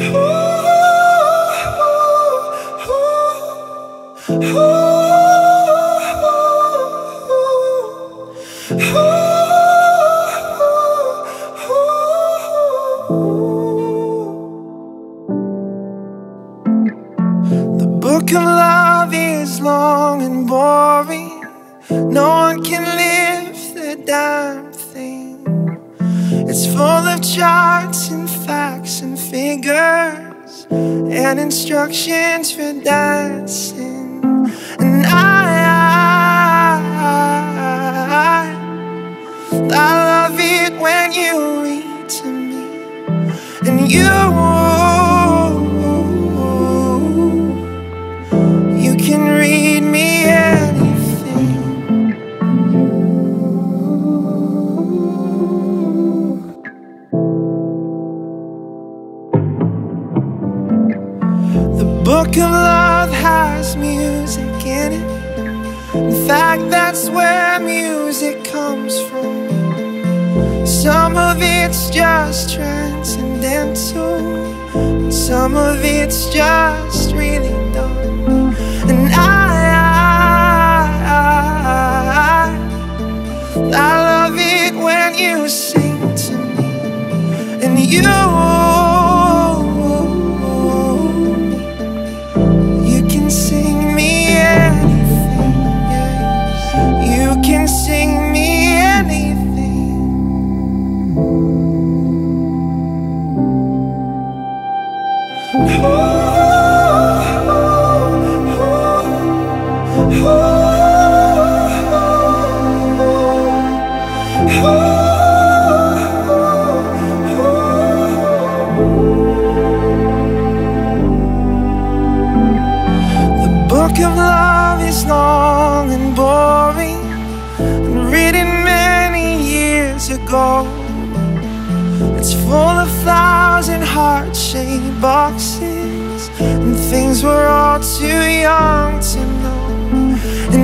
The book of love is long and boring. No one can live the damn thing. It's full of charts and facts and figures and instructions for dancing. And I love it when you read to me, and you can read me anything. The book of love has music in it. In fact, that's where music comes from. Some of it's just transcendental, and some of it's just really dumb. And I love it when you sing to me, and you can sing me anything. You can sing me anything. The book of love is long and boring, and written many years ago. It's full of thousand heart-shaped boxes, and things we're all too young to know. And